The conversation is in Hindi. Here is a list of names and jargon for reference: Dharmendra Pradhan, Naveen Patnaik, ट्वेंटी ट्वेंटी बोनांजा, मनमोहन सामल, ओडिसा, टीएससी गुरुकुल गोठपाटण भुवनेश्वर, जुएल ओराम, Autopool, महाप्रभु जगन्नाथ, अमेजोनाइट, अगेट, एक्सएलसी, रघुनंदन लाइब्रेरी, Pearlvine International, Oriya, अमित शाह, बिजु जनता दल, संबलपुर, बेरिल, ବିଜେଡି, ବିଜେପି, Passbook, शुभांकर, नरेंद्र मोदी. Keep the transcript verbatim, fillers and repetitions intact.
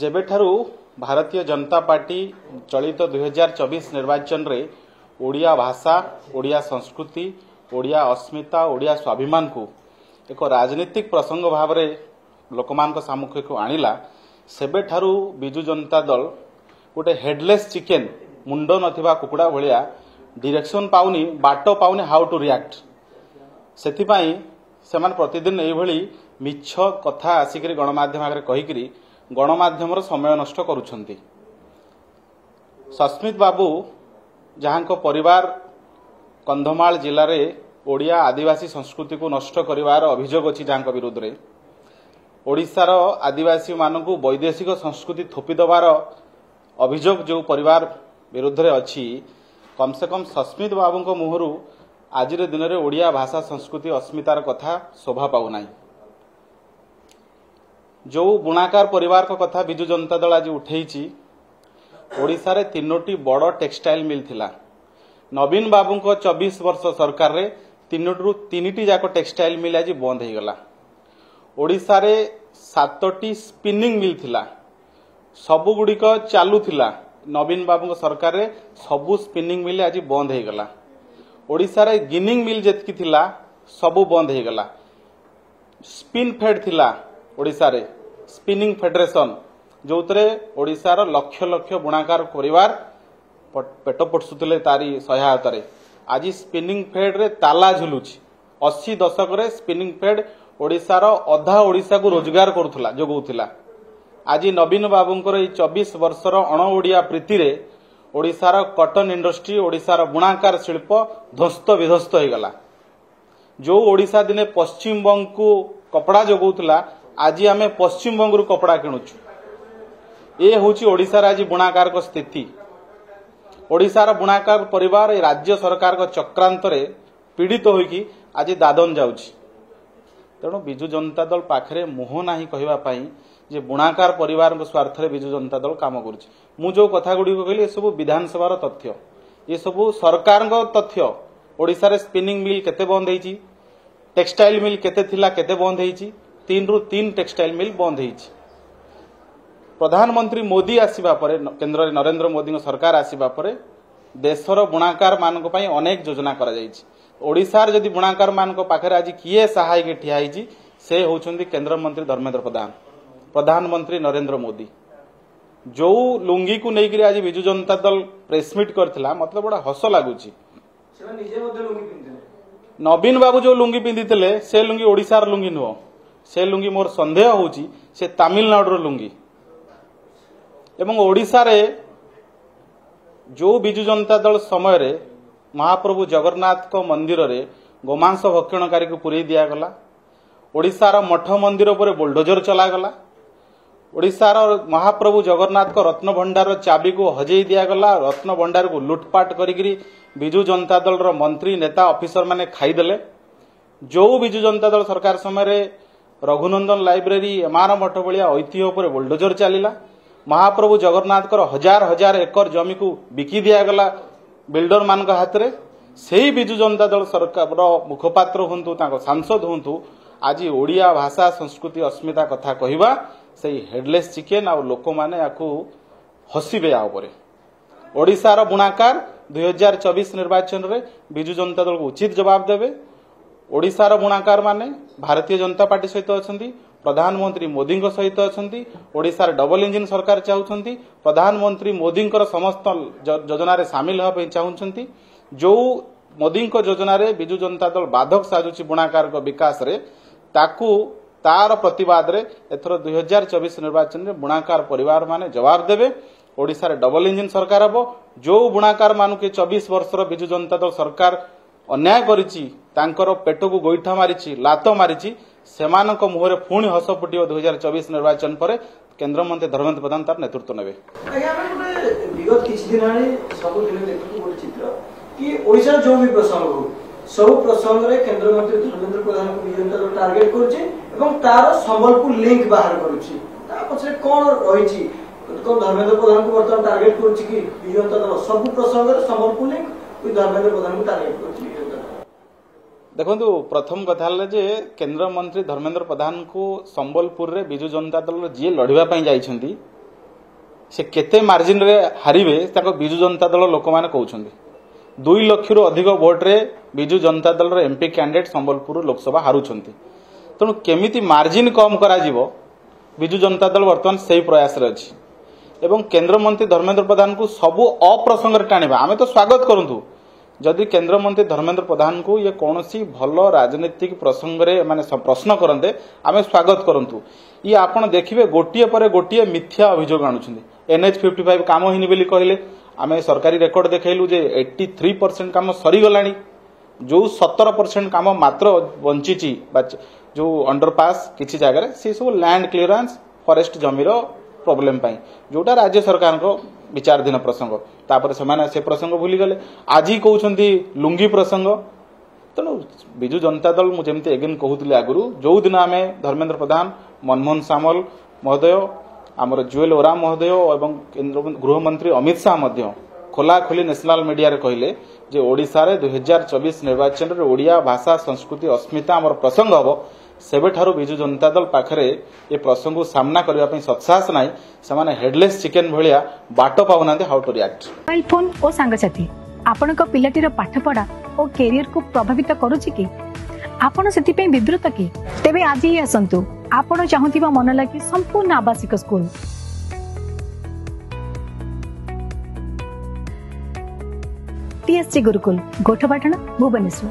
जेबेठारू भारतीय जनता पार्टी चलित तो दो हज़ार चौबीस निर्वाचन रे ओडिया भाषा ओडिया संस्कृति ओडिया अस्मिता ओडिया स्वाभिमान को एक राजनीतिक प्रसंग भाव रे लोकमान सामुख्य को आणिला सेबेठारू बिजु जनता दल गोटे हेडलेस चिकेन मुंड नथिबा कुकुड़ा भलिया डायरेक्शन पाउनी बाटो पाउनी हाउ टू रिएक्ट सेथिपाई सेमान प्रतिदिन एभली मिछ कथा आसिक गणमाध्यम आगे कहीकि गणमाध्यम समय नष्ट करुछंती। सस्मित बाबू जहां परिवार कंधमाल जिले में ओडिया आदिवासी संस्कृति को नष्ट करिवार अभियोग अछि जहां विरुद्ध रे ओडिसा रो आदिवासी मानकू वैदेशिक संस्कृति थोपी दबार अभियोग जो परिवार विरुद्ध रे अछि कम से कम सस्मित बाबू को मुहरु आज दिन में ओडिया भाषा संस्कृति अस्मितार कथा शोभा पाऊना। जो बुणाकार परिवार का कथा बिजु जनता दल आज उठेची ओडिसा रे तीनोटी बड़ टेक्सटाइल मिल थिला नवीन बाबू को चौबीस वर्ष सरकार रे तीनोटी तीनिटी जाक टेक्सटाइल मिल आज बंद हो गला। ओडिसा रे सातोटी स्पिनिंग मिल थिला सबु गुडिक चालू थिला नवीन बाबू को सरकार रे सबु स्पिनिंग मिल आज बंद हो गला। ओडिसा रे गिनिंग मिल जेतकी थिला सबु बंद हो गला। स्पिन फेड थिला ओडिसा रे स्पिनिंग फेडरेशन जो ओडिसा रो लक्ष लक्ष बुणाकार परिवार पेट पोषुले तारी सहायत रे आज स्पिनिंग फेड रे ताला झुलुची। अस्सी दशक रे स्पिनिंग फेड ओडिसा रो अधा ओडिसा को रोजगार करुला जोगौला आज नवीन बाबूंकर चौबीस वर्षर अण ओडिया प्रीति रे ओडिसा रो कॉटन इंडस्ट्री ओडिसा रो बुणाकार शिल्प ध्वस्त विध्वस्त हो गला। जो ओडिसा दिने पश्चिम बंग को कपड़ा जोगौला आज आम पश्चिम बंगरू कपड़ा किणुचु। ये हूँ ओडिशार आज बुणाकार स्थिति। ओडिशार बुणाकार परिवार राज्य सरकार चक्रांत रे पीड़ित तो होइकी आज दादन जाउची। तेणु बिजु जनता दल पाखरे मुह नाही कहिबा पई जे बुणाकार परिवार स्वार्थ रे बिजु जनता दल काम करुची। मु जो कथा गुडी कहली सब विधानसभार तथ्य ये सब सरकार तथ्य। ओडिशार स्पिनिंग मिल केते बंद होईची टेक्सटाइल मिल केते थिला केते बंद होईची तीन रु तीन टेक्सटाइल मिल बंद होईची। प्रधानमंत्री मोदी आसीबा परे केंद्र रे नरेंद्र मोदी सरकार आसीबा परे देशर बुणाकार मानक पई अनेक योजना करा जाईची। ओडिसा रे जदी बुणाकार मानक पाखरे आज किए सहायक ठिया होईची से होचंदी केंद्र मंत्री धर्मेंद्र प्रधान प्रधानमंत्री नरेंद्र मोदी। जो लुंगी को नै करी आज बिजु जनता दल प्रेस मीट करथिला मतलब बड़ा हस लागुची। सेवा निजे मध्ये लुंगी पिंधिले नवीन बाबू जो लुंगी पिंधितले से लुंगी ओडिसार लुंगी नो से लुंगी मोर संदेह होची से तामिलनाडुर लुंगी। एवं ओडिसा रे जो बिजु जनता दल समय रे महाप्रभु जगन्नाथ को मंदिर रे गोमांस भक्षणकारी को पुरे दिया गला। ओडिसा रा मठ मंदिर उपरे बुलडोजर चला गला। ओडिसा रा महाप्रभु जगन्नाथ को रत्न भंडार चाबी को हजेई दिया गला। रत्न भंडार को लुटपाट करी बिजु जनता दल रो मंत्री नेता ऑफिसर माने खाई देले। जो बिजु जनता दल सरकार समय रे रघुनंदन लाइब्रेरी एमार मठ भाया ऐतिह्य पर बुलडोजर चलला। महाप्रभु जगन्नाथ को हजार हजार एकर जमी को बिकी दिया गला बिल्डर मान हाथ में। से ही बिजु जनता दल सरकार मुखपात्र हूँ सांसद हूँ आज ओडिया भाषा संस्कृति अस्मिता कथा कहवा से हेडलेस चिकेन आ लोक मैंने हसबे। यहाँ ओडिशार बुणाकार दुई हजार चौबीस निर्वाचन में बिजु जनता दल को उचित जवाब देवे। ओडिशार बुणाकार माने भारतीय जनता पार्टी सहित अच्छा प्रधानमंत्री मोदी सहित अच्छा ओडिशार डबल इंजिन सरकार चाहती प्रधानमंत्री मोदी समस्त योजना रे सामिल होगा चाहते। जो मोदी योजना रे बिजु जनता दल बाधक साजुची बुणाकार विकास रे ताकू तार प्रतिवाद रे एथर दुई हजार चौबीस निर्वाचन में बुणाकार परिवार माने जवाब देवे। ओडिशार डबल इंजिन सरकार हे। जो बुणाकार मान के चौबीस वर्षर बिजु जनता दल सरकार अन्याय करिछि तांकर पेट को गोइठा मारिछि लात मारिछि सेमानक मुहरे पुणी हस फुटियो दुई हजार चौबीस निर्वाचन पर केंद्र मंत्री धर्मेंद्र प्रधान तार नेतृत्व नेबे। विगत किछ दिन आनी सब दिन देखु गोटे चित्र कि ओडिसा जो भी प्रसंग हो सब प्रसंग रे केंद्र मंत्री धर्मेंद्र प्रधान को निरंतर टार्गेट करूछि एवं तार संबलपुर लिंक बाहर करूछि ता पछरे कोन रहिछि को धर्मेंद्र प्रधान को वर्तमान टार्गेट करूछि कि निरंतर सब प्रसंग रे संबलपुर लिंक कोइ धर्मेंद्र प्रधान को टार्गेट करूछि। देखो प्रथम कथा जे केंद्र मंत्री धर्मेंद्र प्रधान को संबलपुर रे बिजु जनता दल जी लड़ाई जाइछंती से केते मार्जिन रे हारे विजु जनता दल लोक मैंने कहते दुई लक्ष रु अधिक भोट्रे विजु जनता दल एमपी कैंडिडेट संबलपुर लोकसभा हारुंट तेणु केमिति मार्जिन कम करा जीवो विजु जनता दल बर्तमान से ही प्रयास अच्छी एवं केंद्र मंत्री धर्मेंद्र प्रधान को सबू अप्रसंग टाणा आम तो स्वागत करूँ जदि केंद्र मंत्री धर्मेंद्र प्रधान को ये कौन सी भल राजनीतिक प्रसंग रे माने प्रश्न करते आम स्वागत करूँ ये आपड़ देखिए गोटे पर गोटे मिथ्या अभियोग आणुचंदी एनएच फिफ्टी फाइव कम होनी बोली कहले आम सरकारी रेकर्ड देखलु जे एट्टी थ्री परसेंट कम सरीगला जो सतर परसेंट कम मात्र बंची जो अंडरपास किसी जगह से सब लैंड क्लीयरेंस फॉरेस्ट जमीर प्रोब्लेम जोटा राज्य सरकार को विचाराधीन प्रसंग तापर से, से प्रसंग भूलीगले आज कहते लुंगी प्रसंग तेणु विजु जनता दल मुझे एगेन कहूली आगुरी जो दिन आम धर्मेंद्र प्रधान मनमोहन सामल महोदय आमर जुएल ओराम महोदय एवं केंद्र गृहमंत्री अमित शाह खोलाखोली नेशनल मीडिया रे कहले जे ओडिसा रे दो हज़ार चौबीस निर्वाचन रे ओडिया भाषा संस्कृति अस्मिता आमर प्रसंग हम सेबेठारू विजु जनता दल पाखरे ये प्रसंग सामना करबा पई सत्साहस नाही समाने हेडलेस चिकन भलिया बाट पाउनाते how to react mobile phone ओ संगसाथी आपन को पिलाटीर पाठपडा ओ करियर को प्रभावित करूची की आपन सेति पई विद्रुत की तेबे आज ही असंतु आपन चाहूतिबा मन लागी संपूर्ण आवासिक स्कूल टीएससी गुरुकुल गोठपाटण भुवनेश्वर।